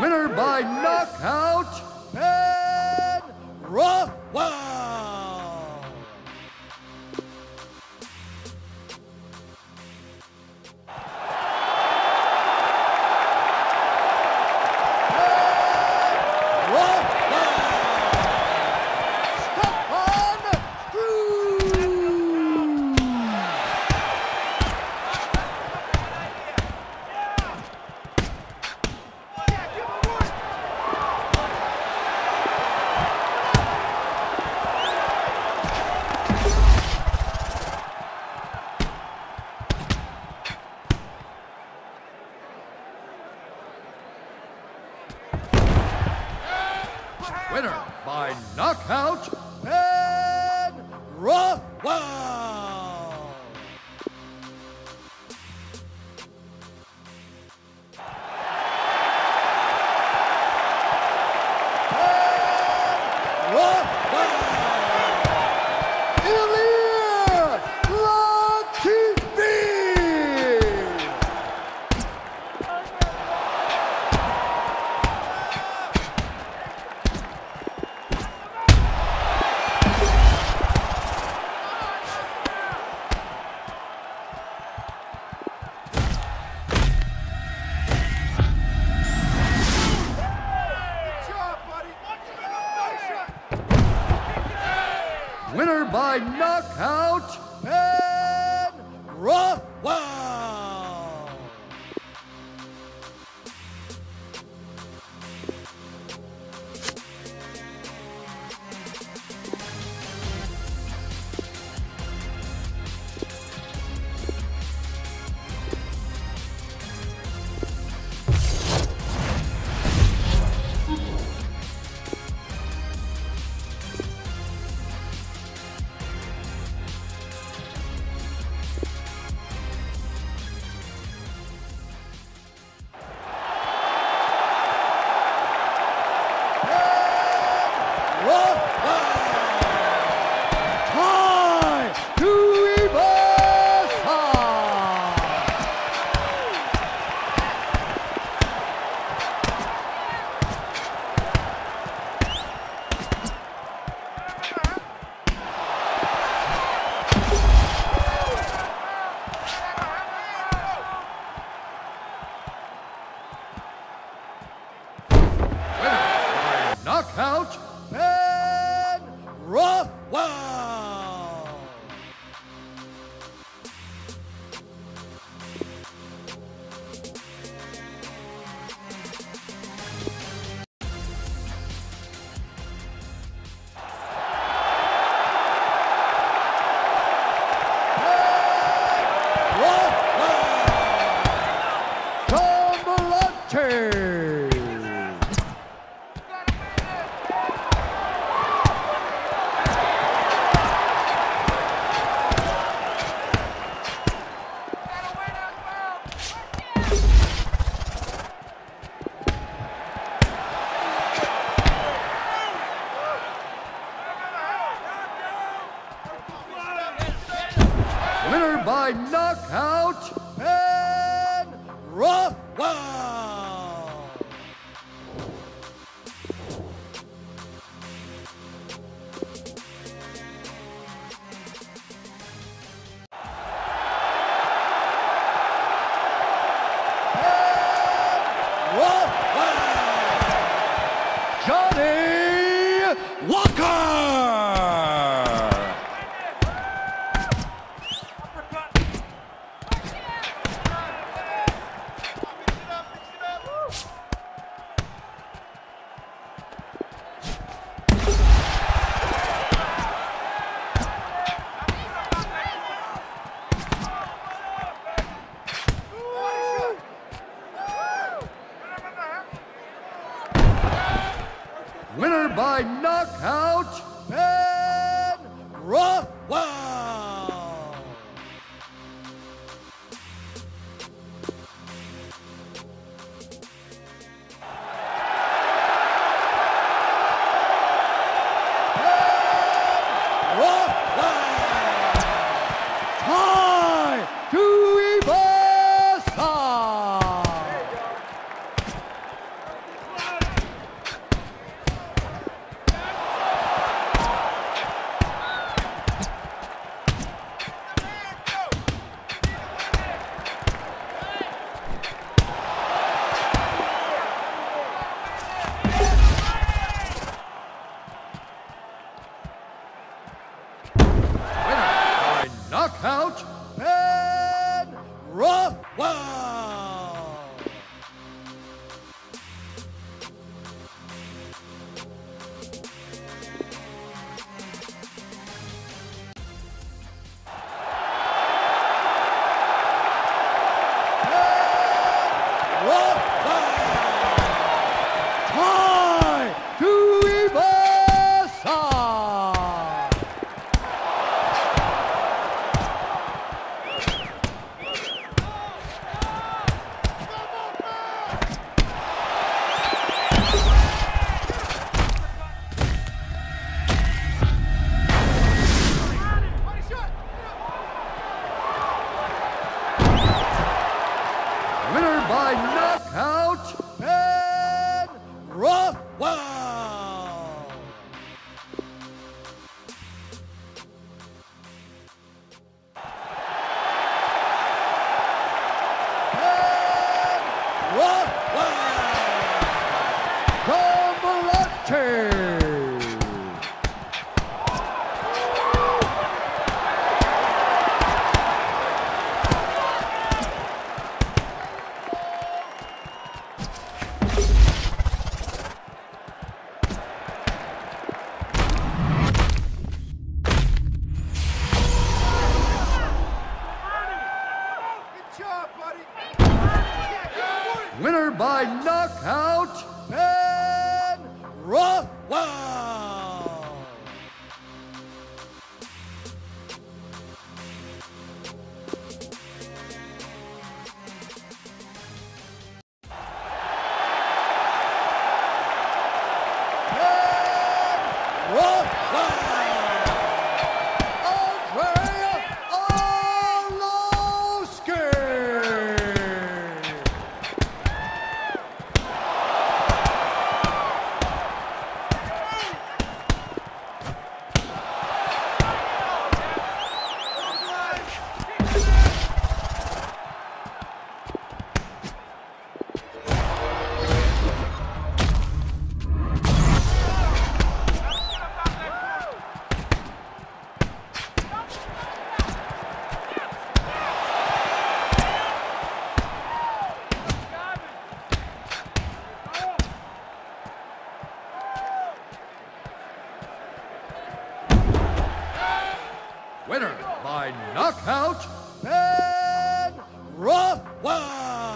winner by knockout, Ben Rothwell. Winner by knockout, Ben Rothwell. Ben Rothwell. Ilya Latifi. Winner by knockout, Ben Rothwell. Knockout, Ben Rothwell. Ben Rothwell. Tombolante. By knockout, Ben Rothwell. Ben Rothwell. Johnny Walker. Winner by knockout, Ben Rothwell. Ben Rothwell. Tie to Ibasa. Rothwell. By knockout, Ben Rothwell. Ben Rothwell from Milwaukee. Winner by knockout, Ben Rothwell. Ben Rothwell. Winner by knockout, Ben Rothwell.